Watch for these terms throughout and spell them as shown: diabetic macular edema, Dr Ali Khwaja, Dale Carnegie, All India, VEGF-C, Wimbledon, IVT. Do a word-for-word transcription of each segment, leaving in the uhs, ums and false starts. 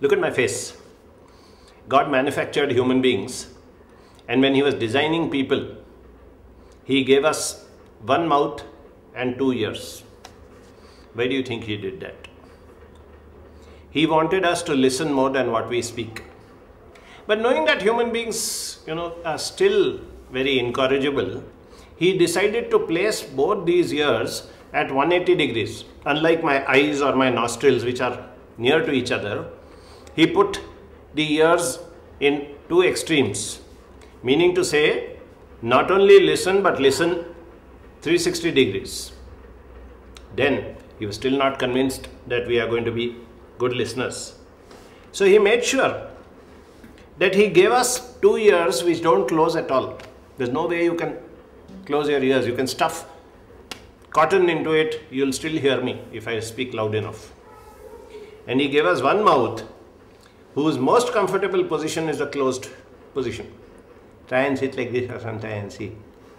Look at my face. God manufactured human beings, and when he was designing people, he gave us one mouth and two ears. Why do you think he did that? He wanted us to listen more than what we speak. But knowing that human beings, you know, are still very incorrigible, he decided to place both these ears at one hundred eighty degrees. Unlike my eyes or my nostrils, which are near to each other, he put the ears in two extremes, meaning to say, not only listen, but listen three hundred sixty degrees. Then he was still not convinced that we are going to be good listeners. So he made sure that he gave us two ears which don't close at all. There's no way you can close your ears. You can stuff cotton into it, you'll still hear me if I speak loud enough. And he gave us one mouth whose most comfortable position is the closed position. Try and sit like this or something and see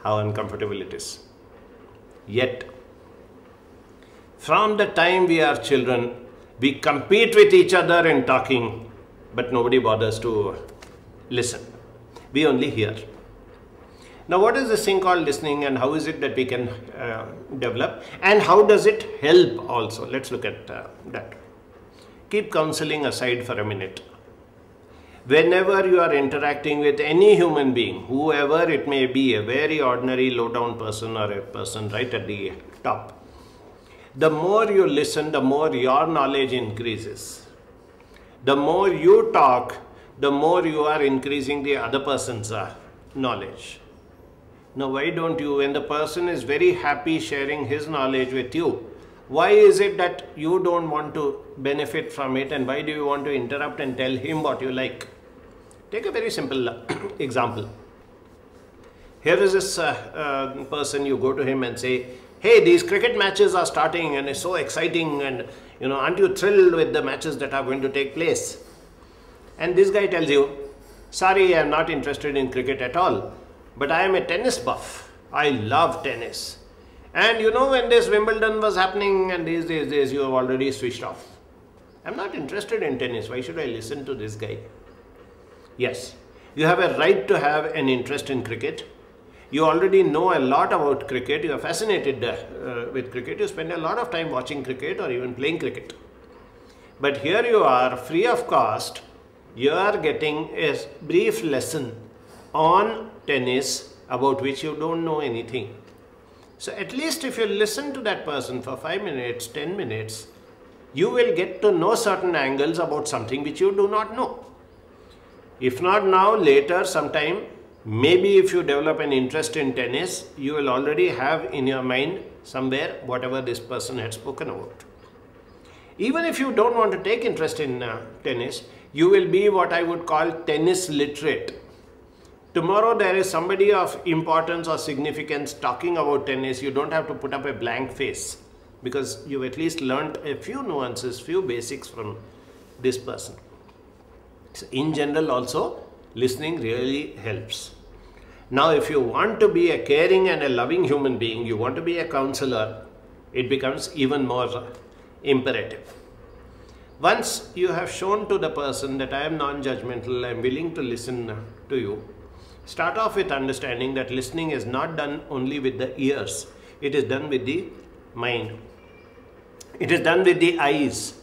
how uncomfortable it is. Yet, from the time we are children, we compete with each other in talking, but nobody bothers to listen. We only hear. Now, what is this thing called listening, and how is it that we can uh, develop, and how does it help also? Let's look at uh, that. Keep counseling aside for a minute. Whenever you are interacting with any human being, whoever it may be, a very ordinary low-down person or a person right at the top, the more you listen, the more your knowledge increases. The more you talk, the more you are increasing the other person's uh, knowledge. Now, why don't you, when the person is very happy sharing his knowledge with you, why is it that you don't want to benefit from it, and why do you want to interrupt and tell him what you like? Take a very simple example. Here is this uh, uh, person, you go to him and say, hey, these cricket matches are starting and it's so exciting, and you know, aren't you thrilled with the matches that are going to take place? And this guy tells you, sorry, I'm not interested in cricket at all. But I am a tennis buff. I love tennis. And you know, when this Wimbledon was happening and these days, days you have already switched off. I'm not interested in tennis. Why should I listen to this guy? Yes, you have a right to have an interest in cricket. You already know a lot about cricket. You are fascinated uh, with cricket. You spend a lot of time watching cricket or even playing cricket. But here you are, free of cost. You are getting a brief lesson on tennis about which you don't know anything. So at least if you listen to that person for five minutes, ten minutes, you will get to know certain angles about something which you do not know. If not now, later sometime, maybe if you develop an interest in tennis, you will already have in your mind somewhere whatever this person had spoken about. Even if you don't want to take interest in uh, tennis, you will be what I would call tennis literate. Tomorrow there is somebody of importance or significance talking about tennis. You don't have to put up a blank face because you've at least learned a few nuances, few basics from this person. So in general also, listening really helps. Now, if you want to be a caring and a loving human being, you want to be a counselor, it becomes even more imperative. Once you have shown to the person that I am non-judgmental, I am willing to listen to you, start off with understanding that listening is not done only with the ears. It is done with the mind. It is done with the eyes.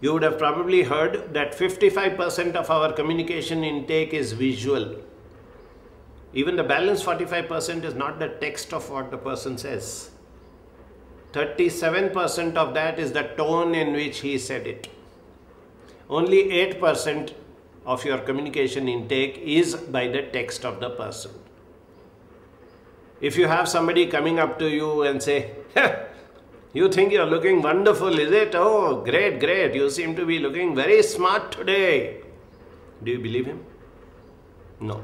You would have probably heard that fifty-five percent of our communication intake is visual. Even the balance forty-five percent is not the text of what the person says. thirty-seven percent of that is the tone in which he said it. Only eight percent of your communication intake is by the text of the person. If you have somebody coming up to you and say, you think you're looking wonderful, is it? Oh, great, great. You seem to be looking very smart today. Do you believe him? No.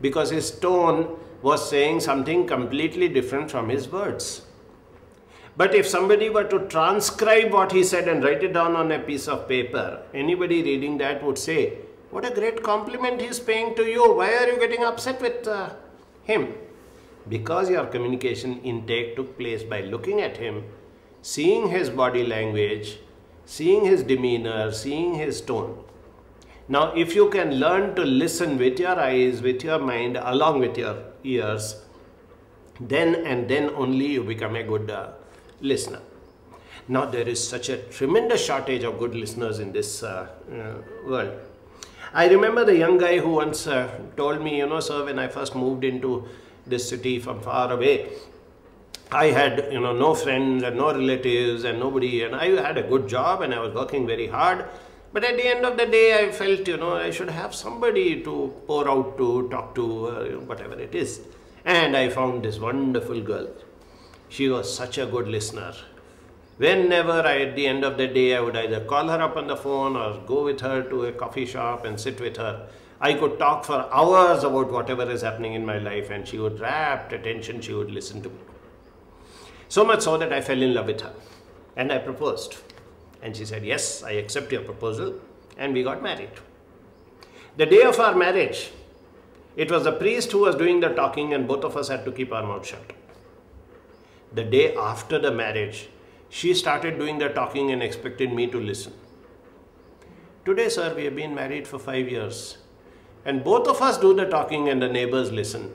Because his tone was saying something completely different from his words. But if somebody were to transcribe what he said and write it down on a piece of paper, anybody reading that would say, what a great compliment he's paying to you. Why are you getting upset with uh, him? Because your communication intake took place by looking at him, seeing his body language, seeing his demeanor, seeing his tone. Now, if you can learn to listen with your eyes, with your mind, along with your ears, then and then only you become a good uh, listener. Now, there is such a tremendous shortage of good listeners in this uh, uh, world. I remember the young guy who once uh, told me, you know, sir, when I first moved into this city from far away, I had, you know, no friends and no relatives and nobody, and I had a good job and I was working very hard. But at the end of the day, I felt, you know, I should have somebody to pour out to, talk to, uh, whatever it is. And I found this wonderful girl. She was such a good listener. Whenever I, at the end of the day, I would either call her up on the phone or go with her to a coffee shop and sit with her, I could talk for hours about whatever is happening in my life, and she would, rapt attention, she would listen to me. So much so that I fell in love with her and I proposed. And she said, yes, I accept your proposal, and we got married. The day of our marriage, it was the priest who was doing the talking and both of us had to keep our mouth shut. The day after the marriage, she started doing the talking and expected me to listen. Today, sir, we have been married for five years and both of us do the talking and the neighbors listen.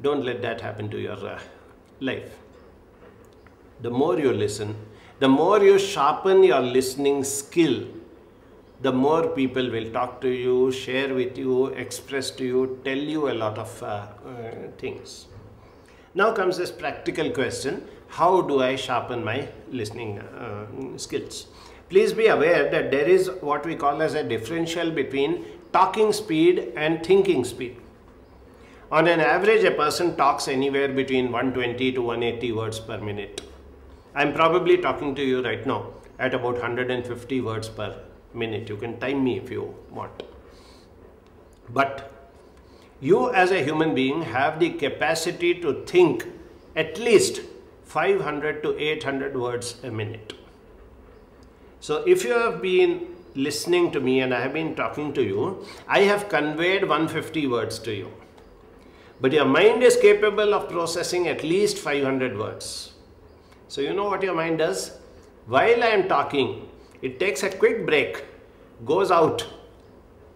Don't let that happen to your uh, life. The more you listen, the more you sharpen your listening skill, the more people will talk to you, share with you, express to you, tell you a lot of uh, uh, things. Now comes this practical question, how do I sharpen my listening uh, skills? Please be aware that there is what we call as a differential between talking speed and thinking speed. On an average, a person talks anywhere between one twenty to one eighty words per minute. I'm probably talking to you right now at about one hundred fifty words per minute. You can time me if you want. But you as a human being have the capacity to think at least five hundred to eight hundred words a minute. So if you have been listening to me and I have been talking to you, I have conveyed one hundred fifty words to you. But your mind is capable of processing at least five hundred words. So you know what your mind does? While I am talking, it takes a quick break, goes out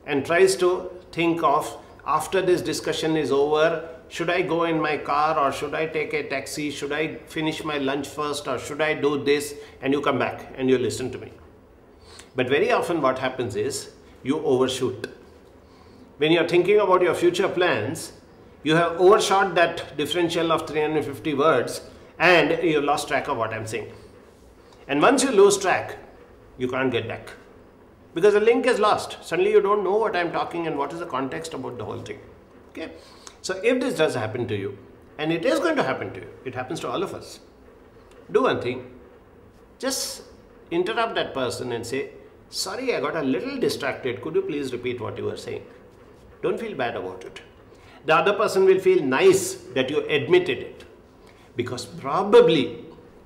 and tries to think of, after this discussion is over, should I go in my car or should I take a taxi? Should I finish my lunch first or should I do this? And you come back and you listen to me. But very often what happens is you overshoot. When you're thinking about your future plans, you have overshot that differential of three hundred fifty words and you've lost track of what I'm saying. And once you lose track, you can't get back. Because the link is lost. Suddenly you don't know what I'm talking and what is the context about the whole thing. Okay? So if this does happen to you, and it is going to happen to you, it happens to all of us, do one thing. Just interrupt that person and say, sorry, I got a little distracted. Could you please repeat what you were saying? Don't feel bad about it. The other person will feel nice that you admitted it. Because probably,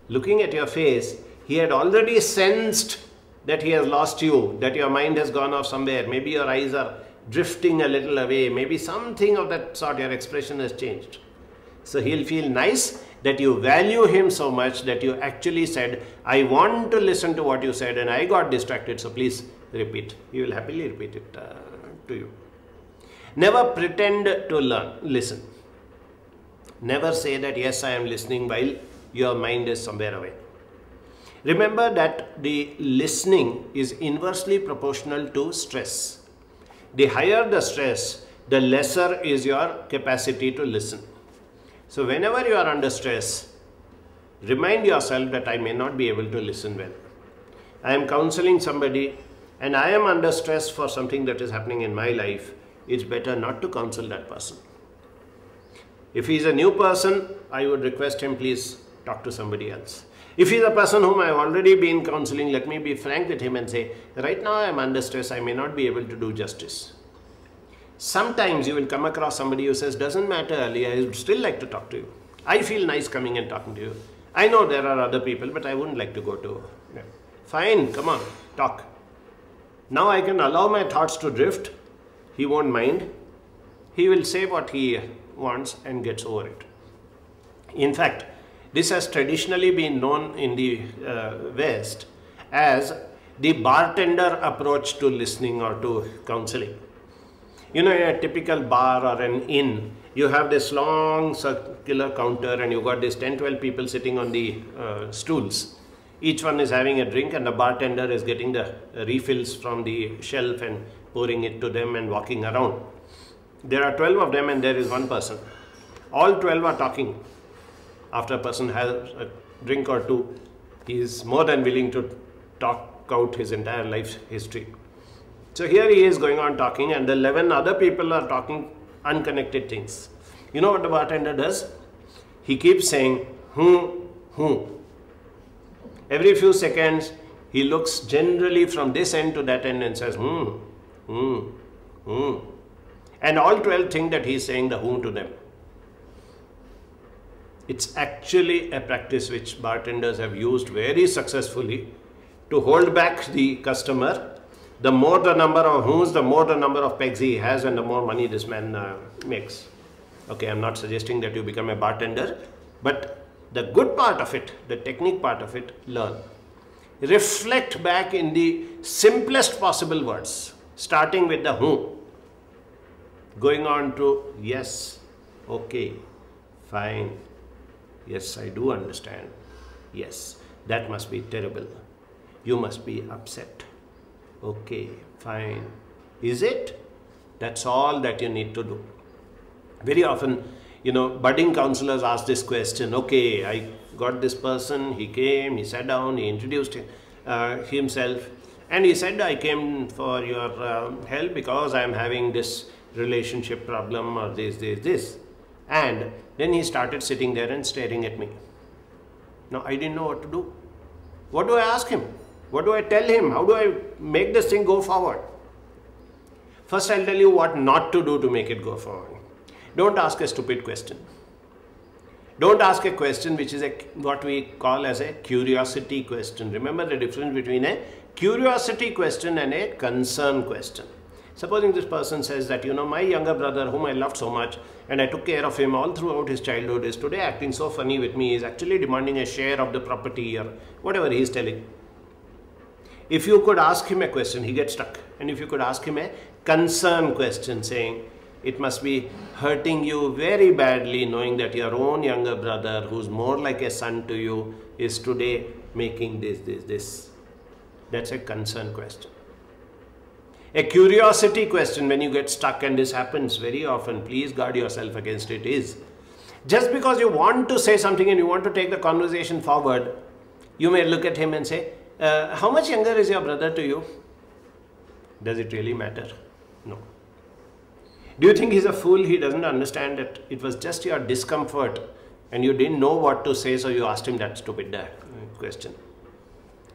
looking at your face, he had already sensed that he has lost you, that your mind has gone off somewhere, maybe your eyes are drifting a little away, maybe something of that sort, your expression has changed. So he'll feel nice that you value him so much that you actually said, I want to listen to what you said and I got distracted, so please repeat. He will happily repeat it uh, to you. Never pretend to learn, listen. Never say that, yes, I am listening while your mind is somewhere away. Remember that the listening is inversely proportional to stress. The higher the stress, the lesser is your capacity to listen. So whenever you are under stress, remind yourself that I may not be able to listen well. I am counseling somebody and I am under stress for something that is happening in my life. It's better not to counsel that person. If he is a new person, I would request him, please talk to somebody else. If he is a person whom I have already been counseling, let me be frank with him and say, right now I am under stress, I may not be able to do justice. Sometimes you will come across somebody who says, doesn't matter Ali, I would still like to talk to you. I feel nice coming and talking to you. I know there are other people, but I wouldn't like to go to. Yeah. Fine, come on, talk. Now I can allow my thoughts to drift. He won't mind. He will say what he wants and gets over it. In fact, This has traditionally been known in the uh, West as the bartender approach to listening or to counseling. You know, in a typical bar or an inn, you have this long circular counter and you've got these ten to twelve people sitting on the uh, stools. Each one is having a drink and the bartender is getting the refills from the shelf and pouring it to them and walking around. There are twelve of them and there is one person. All twelve are talking. After a person has a drink or two, he is more than willing to talk out his entire life history. So here he is going on talking and the eleven other people are talking unconnected things. You know what the bartender does? He keeps saying, hmm, hmm. Every few seconds, he looks generally from this end to that end and says, hmm, hmm, hmm. And all twelve think that he is saying the hmm to them. It's actually a practice which bartenders have used very successfully to hold back the customer. The more the number of who's, the more the number of pegs he has and the more money this man uh, makes. Okay, I'm not suggesting that you become a bartender, but the good part of it, the technique part of it, learn. Reflect back in the simplest possible words, starting with the who, going on to yes, okay, fine, yes, I do understand, yes, that must be terrible, you must be upset. Okay, fine. Is it? That's all that you need to do. Very often, you know, budding counselors ask this question. Okay, I got this person. He came, he sat down, he introduced uh, himself. And he said, I came for your um, help because I am having this relationship problem or this, this, this. And then he started sitting there and staring at me. Now, I didn't know what to do. What do I ask him? What do I tell him? How do I make this thing go forward? First, I'll tell you what not to do to make it go forward. Don't ask a stupid question. Don't ask a question which is a, what we call as a curiosity question. Remember the difference between a curiosity question and a concern question. Supposing this person says that, you know, my younger brother whom I loved so much and I took care of him all throughout his childhood is today acting so funny with me, is actually demanding a share of the property or whatever he is telling. If you could ask him a question, he gets stuck. And if you could ask him a concern question saying, it must be hurting you very badly knowing that your own younger brother, who's more like a son to you, is today making this, this, this. That's a concern question. A curiosity question when you get stuck, and this happens very often, please guard yourself against it, is just because you want to say something and you want to take the conversation forward, you may look at him and say, Uh, how much younger is your brother to you? Does it really matter? No. Do you think he's a fool? He doesn't understand that it was just your discomfort and you didn't know what to say, so you asked him that stupid uh, question.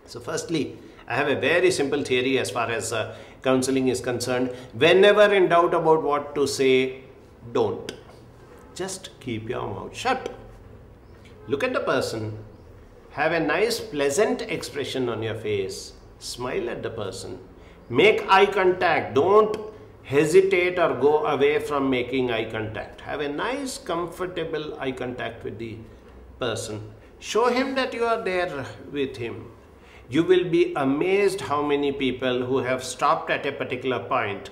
So firstly, I have a very simple theory as far as uh, counseling is concerned. Whenever in doubt about what to say, don't. Just keep your mouth shut. Look at the person. Have a nice, pleasant expression on your face. Smile at the person. Make eye contact. Don't hesitate or go away from making eye contact. Have a nice, comfortable eye contact with the person. Show him that you are there with him. You will be amazed how many people who have stopped at a particular point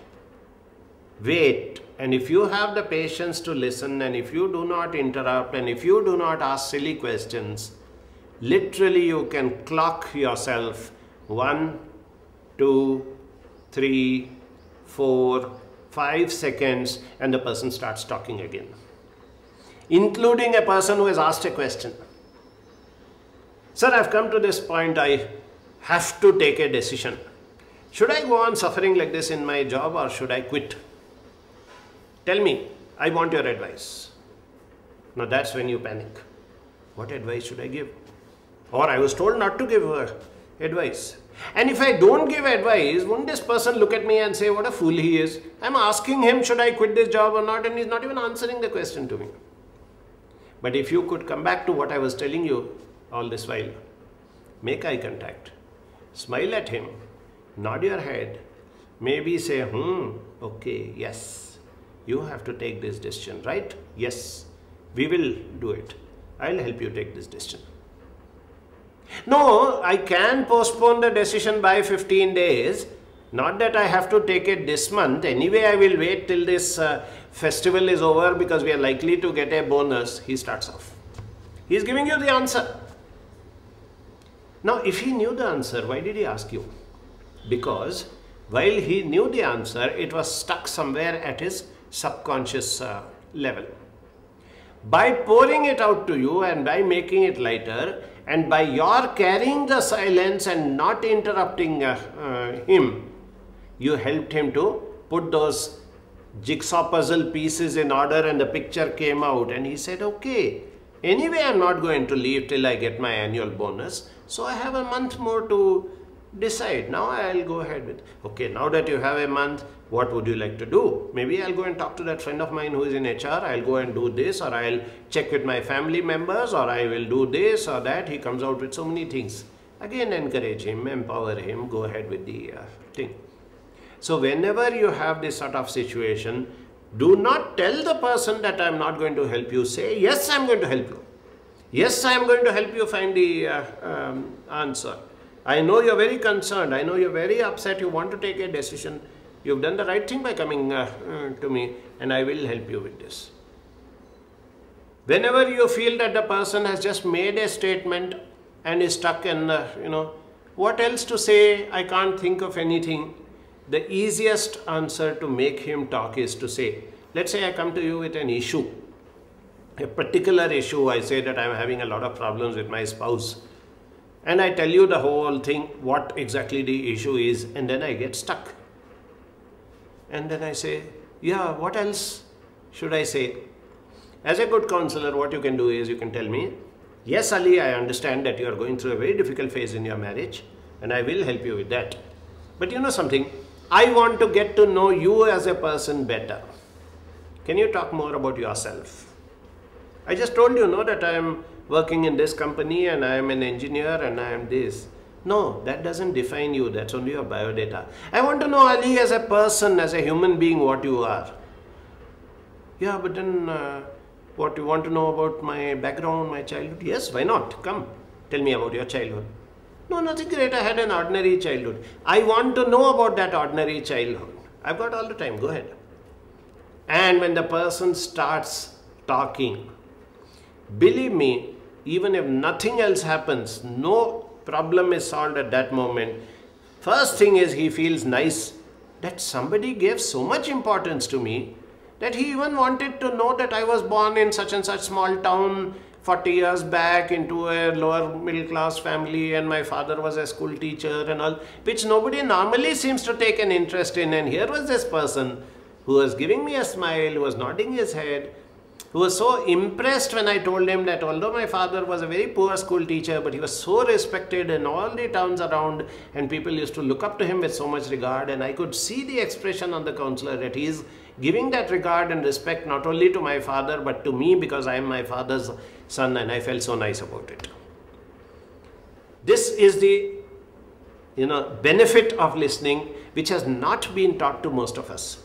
wait. And if you have the patience to listen, and if you do not interrupt, and if you do not ask silly questions, literally, you can clock yourself one, two, three, four, five seconds, and the person starts talking again, including a person who has asked a question. Sir, I've come to this point, I have to take a decision. Should I go on suffering like this in my job or should I quit? Tell me, I want your advice. Now that's when you panic. What advice should I give? Or I was told not to give her advice. And if I don't give advice, won't this person look at me and say, what a fool he is? I'm asking him, should I quit this job or not? And he's not even answering the question to me. But if you could come back to what I was telling you all this while, make eye contact, smile at him, nod your head, maybe say, hmm, okay, yes, you have to take this decision, right? Yes, we will do it. I'll help you take this decision. No, I can postpone the decision by fifteen days. Not that I have to take it this month. Anyway, I will wait till this uh, festival is over because we are likely to get a bonus. He starts off. He is giving you the answer. Now, if he knew the answer, why did he ask you? Because while he knew the answer, it was stuck somewhere at his subconscious uh, level. By pouring it out to you and by making it lighter, and by your carrying the silence and not interrupting uh, uh, him, you helped him to put those jigsaw puzzle pieces in order, and the picture came out, and he said, okay, anyway, I'm not going to leave till I get my annual bonus, so I have a month more to decide. Now I'll go ahead with, okay, now that you have a month, what would you like to do? Maybe I'll go and talk to that friend of mine who is in H R. I'll go and do this, or I'll check with my family members, or I will do this or that. He comes out with so many things. Again, encourage him, empower him, go ahead with the uh, thing. So whenever you have this sort of situation, do not tell the person that I'm not going to help you. Say, yes, I'm going to help you. Yes, I'm going to help you find the uh, um, answer. I know you're very concerned. I know you're very upset. You want to take a decision. You've done the right thing by coming uh, uh, to me, and I will help you with this. Whenever you feel that the person has just made a statement and is stuck in, uh, you know, what else to say? I can't think of anything. The easiest answer to make him talk is to say, let's say I come to you with an issue, a particular issue. I say that I'm having a lot of problems with my spouse. And I tell you the whole thing, what exactly the issue is, and then I get stuck. And then I say, yeah, what else should I say? As a good counselor, what you can do is you can tell me, yes, Ali, I understand that you are going through a very difficult phase in your marriage, and I will help you with that. But you know something, I want to get to know you as a person better. Can you talk more about yourself? I just told you, no, that I am working in this company and I am an engineer and I am this. No, that doesn't define you. That's only your biodata. I want to know, Ali, as a person, as a human being, what you are. Yeah, but then uh, what you want to know about my background, my childhood? Yes, why not? Come, tell me about your childhood. No, nothing great. I had an ordinary childhood. I want to know about that ordinary childhood. I've got all the time. Go ahead. And when the person starts talking, believe me, even if nothing else happens, no problem is solved at that moment. First thing is he feels nice that somebody gave so much importance to me that he even wanted to know that I was born in such and such small town forty years back into a lower middle class family, and my father was a school teacher and all, which nobody normally seems to take an interest in. And here was this person who was giving me a smile, who was nodding his head, who was so impressed when I told him that although my father was a very poor school teacher, but he was so respected in all the towns around, and people used to look up to him with so much regard. And I could see the expression on the counselor that he is giving that regard and respect not only to my father, but to me, because I am my father's son, and I felt so nice about it. This is the, you know, benefit of listening, which has not been taught to most of us.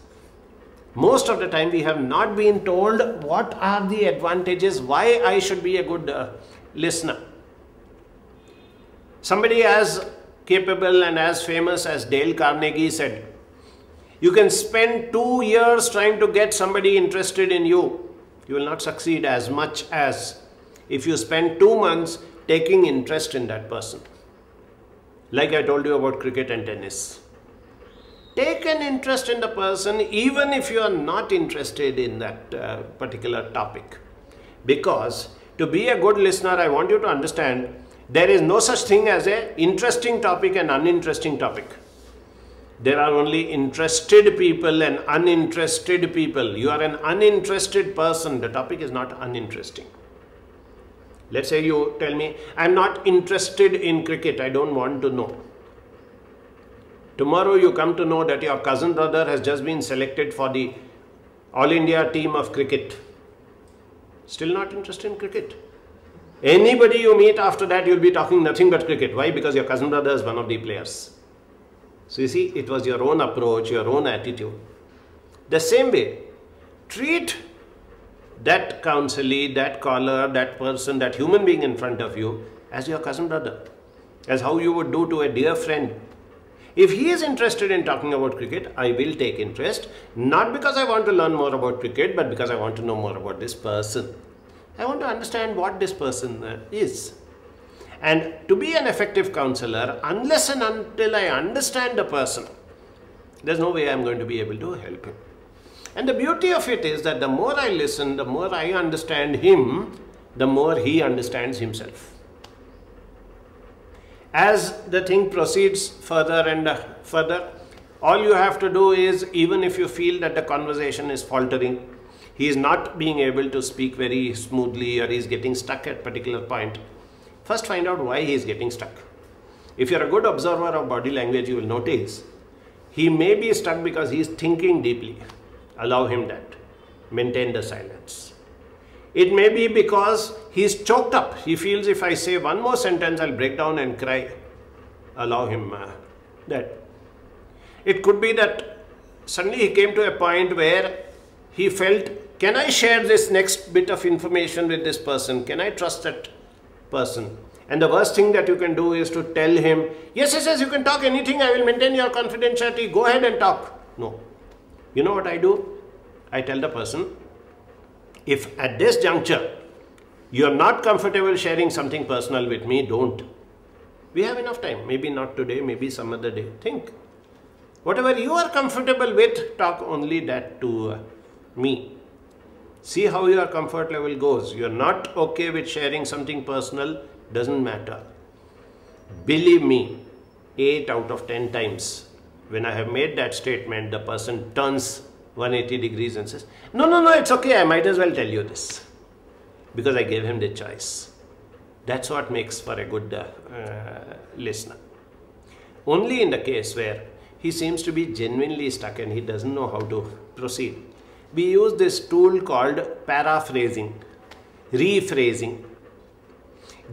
Most of the time we have not been told what are the advantages, why I should be a good uh, listener. Somebody as capable and as famous as Dale Carnegie said, you can spend two years trying to get somebody interested in you. You will not succeed as much as if you spend two months taking interest in that person. Like I told you about cricket and tennis. Take an interest in the person even if you are not interested in that uh, particular topic. Because to be a good listener, I want you to understand there is no such thing as an interesting topic and uninteresting topic. There are only interested people and uninterested people. You are an uninterested person. The topic is not uninteresting. Let's say you tell me, I'm not interested in cricket. I don't want to know. Tomorrow you come to know that your cousin brother has just been selected for the All India team of cricket. Still not interested in cricket. Anybody you meet after that, you'll be talking nothing but cricket. Why? Because your cousin brother is one of the players. So you see, it was your own approach, your own attitude. The same way, treat that counselee, that caller, that person, that human being in front of you as your cousin brother, as how you would do to a dear friend. If he is interested in talking about cricket, I will take interest, not because I want to learn more about cricket, but because I want to know more about this person. I want to understand what this person is. And to be an effective counselor, unless and until I understand the person, there's no way I'm going to be able to help him. And the beauty of it is that the more I listen, the more I understand him, the more he understands himself. As the thing proceeds further and further, all you have to do is, even if you feel that the conversation is faltering, he is not being able to speak very smoothly, or he is getting stuck at a particular point, first find out why he is getting stuck. If you are a good observer of body language, you will notice he may be stuck because he is thinking deeply. Allow him that. Maintain the silence. It may be because he is choked up. He feels if I say one more sentence, I'll break down and cry. Allow him uh, that. It could be that suddenly he came to a point where he felt, can I share this next bit of information with this person? Can I trust that person? And the worst thing that you can do is to tell him, yes, yes, yes, you can talk anything. I will maintain your confidentiality. Go ahead and talk. No. You know what I do? I tell the person, if at this juncture you are not comfortable sharing something personal with me, don't. We have enough time. Maybe not today, maybe some other day. Think. Whatever you are comfortable with, talk only that to me. See how your comfort level goes. You are not okay with sharing something personal, doesn't matter. Believe me, eight out of ten times, when I have made that statement, the person turns one hundred eighty degrees and says, no, no, no, it's okay. I might as well tell you this because I gave him the choice. That's what makes for a good uh, uh, listener. Only in the case where he seems to be genuinely stuck and he doesn't know how to proceed. We use this tool called paraphrasing, rephrasing.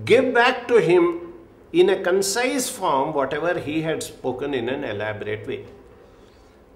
Give back to him in a concise form whatever he had spoken in an elaborate way.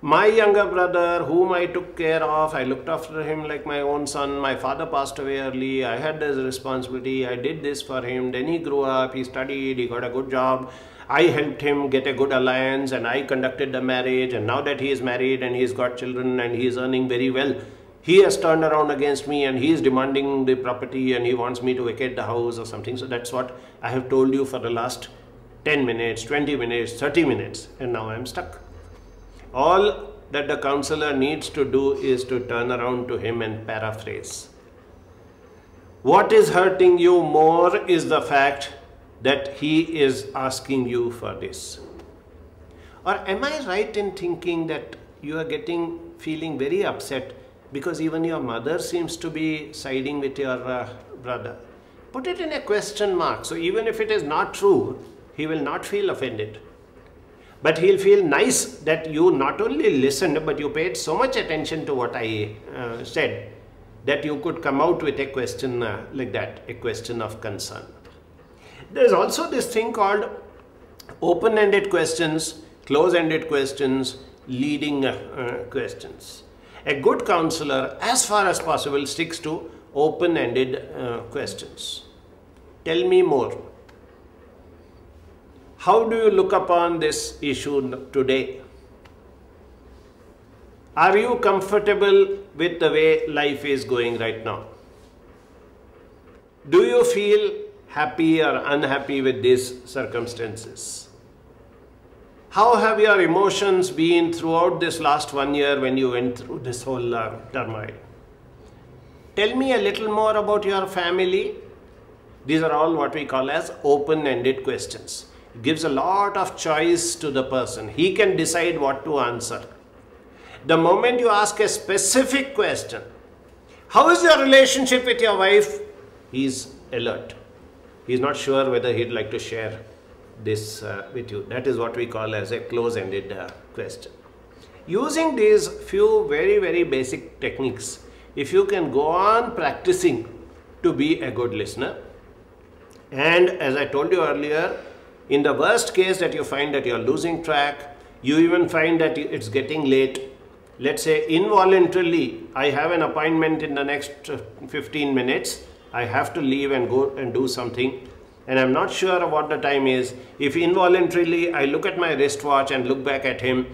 My younger brother, whom I took care of, I looked after him like my own son. My father passed away early. I had this responsibility. I did this for him. Then he grew up. He studied. He got a good job. I helped him get a good alliance and I conducted the marriage. And now that he is married and he's got children and he is earning very well, he has turned around against me and he is demanding the property and he wants me to vacate the house or something. So that's what I have told you for the last ten minutes, twenty minutes, thirty minutes, and now I am stuck. All that the counselor needs to do is to turn around to him and paraphrase. What is hurting you more is the fact that he is asking you for this. Or am I right in thinking that you are getting, feeling very upset because even your mother seems to be siding with your uh, brother? Put it in a question mark. So even if it is not true, he will not feel offended. But he'll feel nice that you not only listened, but you paid so much attention to what I uh, said that you could come out with a question uh, like that, a question of concern. There's also this thing called open-ended questions, close-ended questions, leading uh, questions. A good counselor, as far as possible, sticks to open-ended uh, questions. Tell me more. How do you look upon this issue today? Are you comfortable with the way life is going right now? Do you feel happy or unhappy with these circumstances? How have your emotions been throughout this last one year when you went through this whole uh, turmoil? Tell me a little more about your family. These are all what we call as open-ended questions. It gives a lot of choice to the person. He can decide what to answer. The moment you ask a specific question, how is your relationship with your wife? He's alert. He's not sure whether he'd like to share this uh, with you. That is what we call as a close-ended uh, question. Using these few very very basic techniques, if you can go on practicing to be a good listener, and as I told you earlier, in the worst case that you find that you are losing track, you even find that it's getting late, let's say involuntarily I have an appointment in the next fifteen minutes, I have to leave and go and do something and I'm not sure what the time is, if involuntarily I look at my wristwatch and look back at him,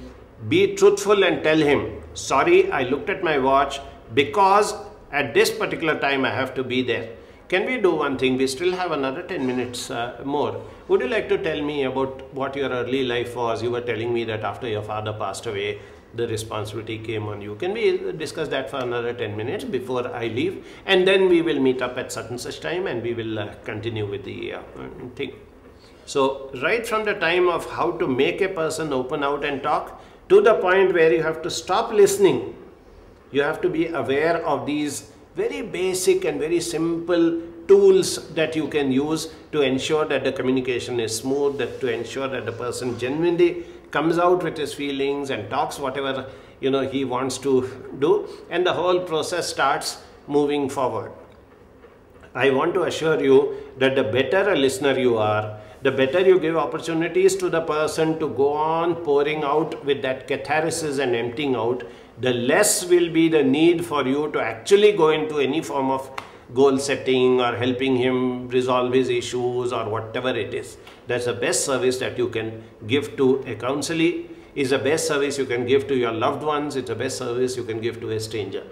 be truthful and tell him, sorry, I looked at my watch because at this particular time I have to be there. Can we do one thing? We still have another ten minutes uh, more. Would you like to tell me about what your early life was? You were telling me that after your father passed away, the responsibility came on you. Can we discuss that for another ten minutes before I leave? And then we will meet up at such and such time and we will uh, continue with the uh, thing. So right from the time of how to make a person open out and talk to the point where you have to stop listening, you have to be aware of these very basic and very simple tools that you can use to ensure that the communication is smooth, that to ensure that the person genuinely comes out with his feelings and talks whatever, you know, he wants to do, and the whole process starts moving forward. I want to assure you that the better a listener you are, the better you give opportunities to the person to go on pouring out with that catharsis and emptying out, the less will be the need for you to actually go into any form of goal setting or helping him resolve his issues or whatever it is. That's the best service that you can give to a counselee, is the best service you can give to your loved ones, it's the best service you can give to a stranger.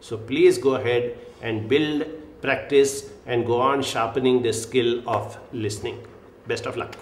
So please go ahead and build, practice and go on sharpening the skill of listening. Best of luck.